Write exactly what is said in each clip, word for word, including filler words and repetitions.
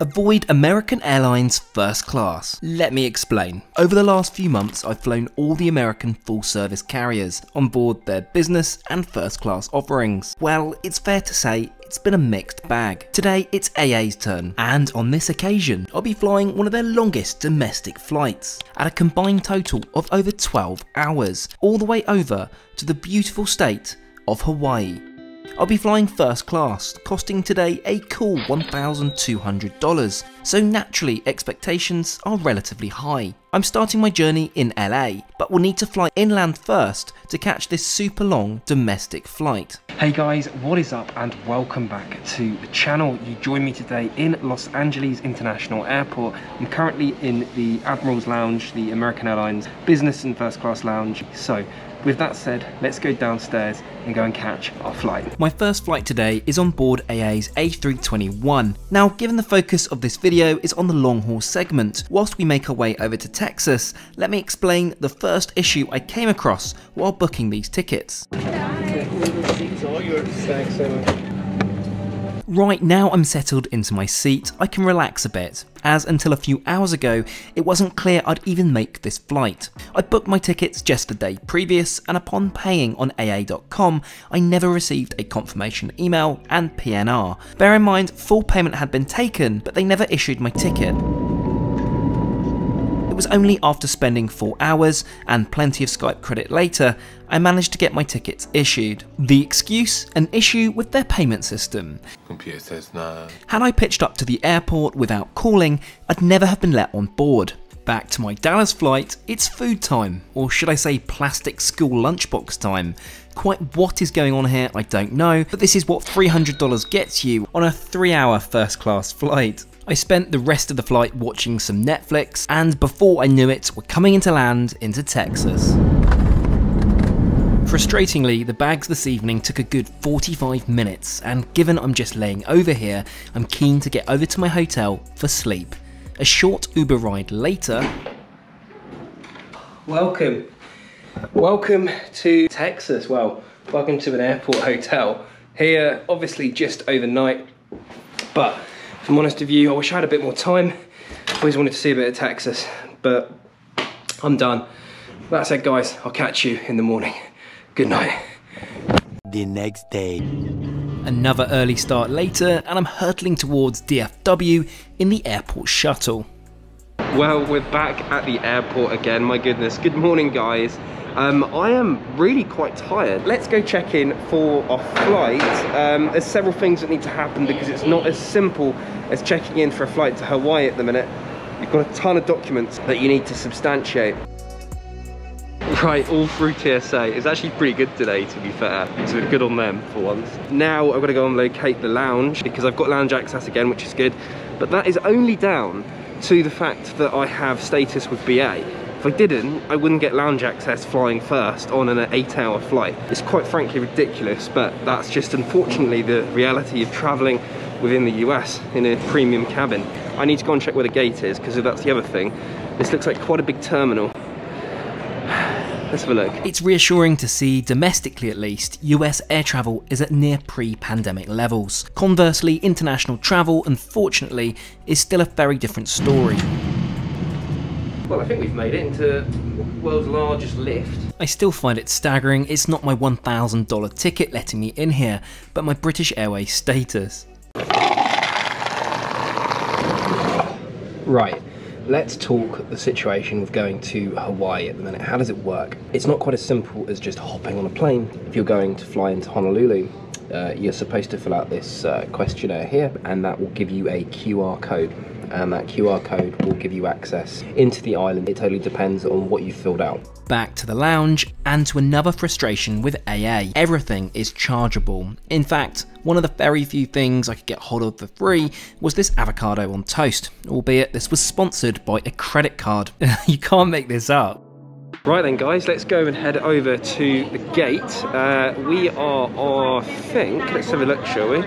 Avoid American Airlines First Class. Let me explain. Over the last few months, I've flown all the American full-service carriers on board their business and first class offerings. Well, it's fair to say it's been a mixed bag. Today, it's A A's turn, and on this occasion, I'll be flying one of their longest domestic flights at a combined total of over twelve hours, all the way over to the beautiful state of Hawaii. I'll be flying first class, costing today a cool one thousand two hundred dollars, so naturally expectations are relatively high. I'm starting my journey in L A, but will need to fly inland first to catch this super long domestic flight. Hey guys, what is up and welcome back to the channel. You join me today in Los Angeles International Airport. I'm currently in the Admiral's Lounge, the American Airlines Business and First Class Lounge. So, with that said, let's go downstairs and go and catch our flight. My first flight today is on board A A's A three twenty-one. Now, given the focus of this video is on the long haul segment, whilst we make our way over to Texas, let me explain the first issue I came across while booking these tickets. Right now I'm settled into my seat, I can relax a bit, as until a few hours ago, it wasn't clear I'd even make this flight. I booked my tickets just the day previous, and upon paying on A A dot com, I never received a confirmation email and P N R. Bear in mind, full payment had been taken, but they never issued my ticket. It was only after spending four hours and plenty of Skype credit later, I managed to get my tickets issued. The excuse? An issue with their payment system. Computer says no. Had I pitched up to the airport without calling, I'd never have been let on board. Back to my Dallas flight, it's food time, or should I say plastic school lunchbox time. Quite what is going on here, I don't know, but this is what three hundred dollars gets you on a three hour first class flight. I spent the rest of the flight watching some Netflix, and before I knew it, we're coming into land into Texas. Frustratingly, the bags this evening took a good forty-five minutes, and given I'm just laying over here, I'm keen to get over to my hotel for sleep. A short Uber ride later. Welcome. Welcome to Texas. Well, welcome to an airport hotel. Here, obviously just overnight, but if I'm honest with you, I wish I had a bit more time. I always wanted to see a bit of Texas, but I'm done. That said, guys, I'll catch you in the morning. Good night. The next day. Another early start later, and I'm hurtling towards D F W in the airport shuttle. Well, we're back at the airport again, my goodness. Good morning, guys. Um, I am really quite tired. Let's go check in for our flight. Um, there's several things that need to happen because it's not as simple as checking in for a flight to Hawaii at the minute. You've got a ton of documents that you need to substantiate. Right, all through T S A. It's actually pretty good today, to be fair. So good on them for once. Now I've got to go and locate the lounge because I've got lounge access again, which is good. But that is only down to the fact that I have status with B A. If I didn't, I wouldn't get lounge access flying first on an eight hour flight. It's quite frankly ridiculous, but that's just unfortunately the reality of traveling within the U S in a premium cabin. I need to go and check where the gate is, because if that's the other thing, this looks like quite a big terminal. Let's have a look. It's reassuring to see, domestically at least, U S air travel is at near pre-pandemic levels. Conversely, international travel, unfortunately, is still a very different story. Well, I think we've made it into the world's largest lift. I still find it staggering it's not my one thousand dollar ticket letting me in here, but my British Airways status. Right, let's talk the situation with going to Hawaii at the minute. How does it work? It's not quite as simple as just hopping on a plane. If you're going to fly into Honolulu, uh, you're supposed to fill out this uh, questionnaire here, and that will give you a Q R code. And that Q R code will give you access into the island. It totally depends on what you filled out. Back to the lounge and to another frustration with A A. Everything is chargeable. In fact, one of the very few things I could get hold of for free was this avocado on toast, albeit this was sponsored by a credit card. You can't make this up. Right then guys, let's go and head over to the gate. Uh, we are, I think, let's have a look, shall we?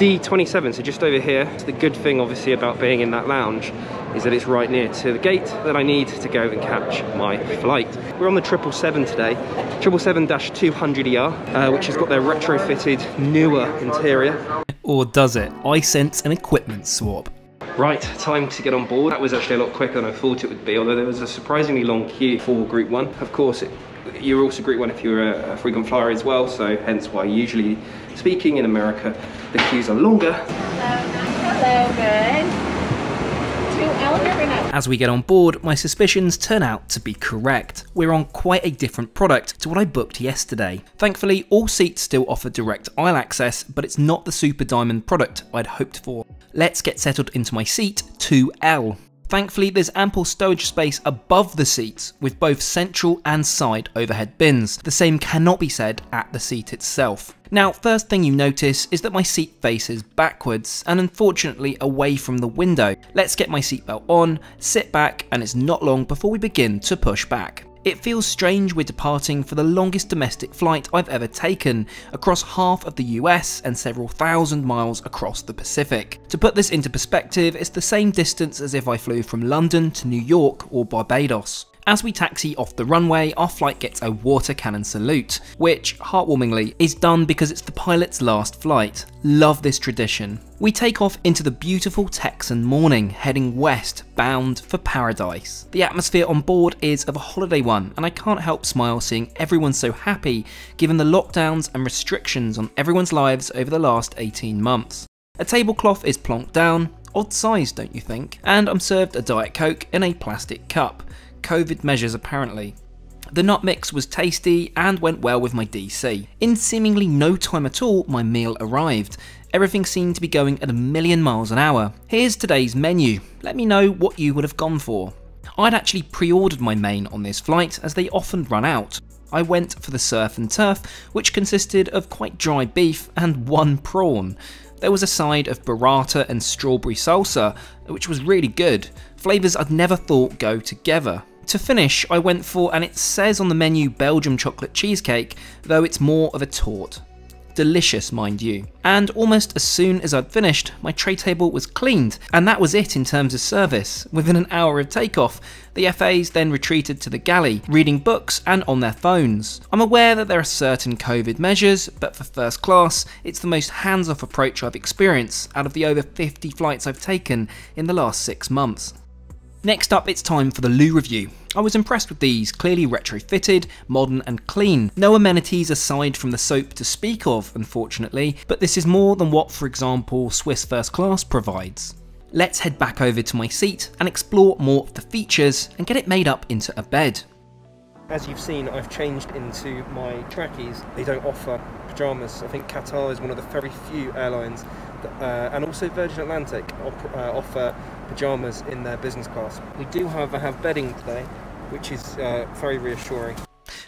D twenty-seven, so just over here. The good thing obviously about being in that lounge is that it's right near to the gate that I need to go and catch my flight. We're on the triple seven today, triple seven dash two hundred E R, uh, which has got their retrofitted, newer interior. Or does it? I sense an equipment swap. Right, time to get on board. That was actually a lot quicker than I thought it would be, although there was a surprisingly long queue for group one. Of course, it, you're also group one if you're a frequent flyer as well, so hence why usually speaking in America, the queues are longer. Hello, hello, good. As we get on board, my suspicions turn out to be correct. We're on quite a different product to what I booked yesterday. Thankfully, all seats still offer direct aisle access, but it's not the Super Diamond product I'd hoped for. Let's get settled into my seat, two L. Thankfully, there's ample stowage space above the seats with both central and side overhead bins. The same cannot be said at the seat itself. Now, first thing you notice is that my seat faces backwards and unfortunately away from the window. Let's get my seatbelt on, sit back, and it's not long before we begin to push back. It feels strange we're departing for the longest domestic flight I've ever taken, across half of the U S and several thousand miles across the Pacific. To put this into perspective, it's the same distance as if I flew from London to New York or Barbados. As we taxi off the runway, our flight gets a water cannon salute, which, heartwarmingly, is done because it's the pilot's last flight. Love this tradition. We take off into the beautiful Texan morning, heading west, bound for paradise. The atmosphere on board is of a holiday one, and I can't help smile seeing everyone so happy, given the lockdowns and restrictions on everyone's lives over the last eighteen months. A tablecloth is plonked down, odd size don't you think, and I'm served a Diet Coke in a plastic cup. COVID measures apparently. The nut mix was tasty and went well with my D C. In seemingly no time at all, my meal arrived. Everything seemed to be going at a million miles an hour. Here's today's menu. Let me know what you would have gone for. I'd actually pre-ordered my main on this flight as they often run out. I went for the surf and turf, which consisted of quite dry beef and one prawn. There was a side of burrata and strawberry salsa, which was really good. Flavours I'd never thought go together. To finish, I went for, and it says on the menu, Belgium chocolate cheesecake, though it's more of a tort. Delicious, mind you. And almost as soon as I'd finished, my tray table was cleaned, and that was it in terms of service. Within an hour of takeoff, the F As then retreated to the galley, reading books and on their phones. I'm aware that there are certain COVID measures, but for first class, it's the most hands-off approach I've experienced out of the over fifty flights I've taken in the last six months. Next up, it's time for the loo review. I was impressed with these, clearly retrofitted, modern and clean. No amenities aside from the soap to speak of, unfortunately, but this is more than what, for example, Swiss First Class provides. Let's head back over to my seat and explore more of the features and get it made up into a bed. As you've seen, I've changed into my trackies. They don't offer pyjamas. I think Qatar is one of the very few airlines that, uh, and also Virgin Atlantic uh, offer pyjamas in their business class. We do however have bedding today, which is uh, very reassuring.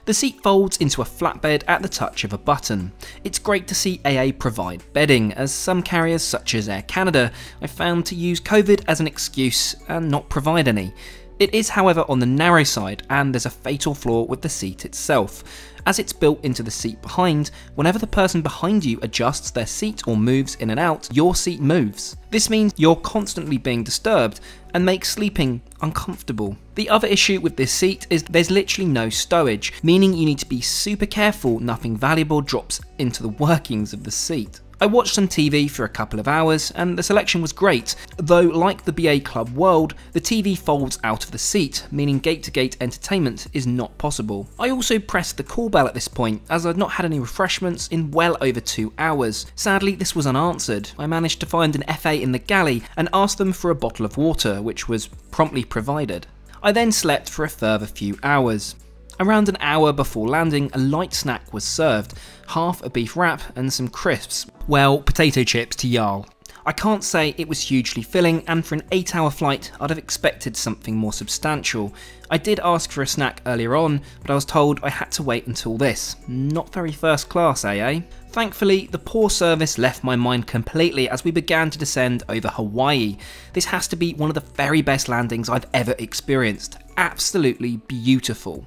The seat folds into a flatbed at the touch of a button. It's great to see A A provide bedding, as some carriers such as Air Canada I found to use COVID as an excuse and not provide any. It is however on the narrow side, and there's a fatal flaw with the seat itself, as it's built into the seat behind. Whenever the person behind you adjusts their seat or moves in and out, your seat moves. This means you're constantly being disturbed and makes sleeping uncomfortable. The other issue with this seat is there's literally no stowage, meaning you need to be super careful nothing valuable drops into the workings of the seat. I watched some T V for a couple of hours and the selection was great, though like the B A Club World, the T V folds out of the seat, meaning gate-to-gate entertainment is not possible. I also pressed the call bell at this point, as I'd not had any refreshments in well over two hours. Sadly, this was unanswered. I managed to find an F A in the galley and asked them for a bottle of water, which was promptly provided. I then slept for a further few hours. Around an hour before landing, a light snack was served, half a beef wrap and some crisps, well, potato chips to y'all. I can't say it was hugely filling, and for an eight hour flight I'd have expected something more substantial. I did ask for a snack earlier on, but I was told I had to wait until this. Not very first class, A A. Thankfully, the poor service left my mind completely as we began to descend over Hawaii. This has to be one of the very best landings I've ever experienced. Absolutely beautiful.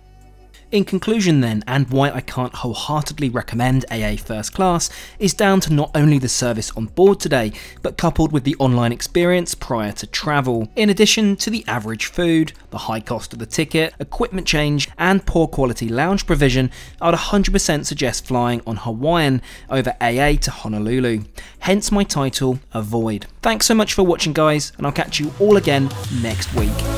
In conclusion then, and why I can't wholeheartedly recommend A A First Class is down to not only the service on board today, but coupled with the online experience prior to travel, in addition to the average food, the high cost of the ticket, equipment change, and poor quality lounge provision. I'd one hundred percent suggest flying on Hawaiian over A A to Honolulu, hence my title, Avoid. Thanks so much for watching guys, and I'll catch you all again next week.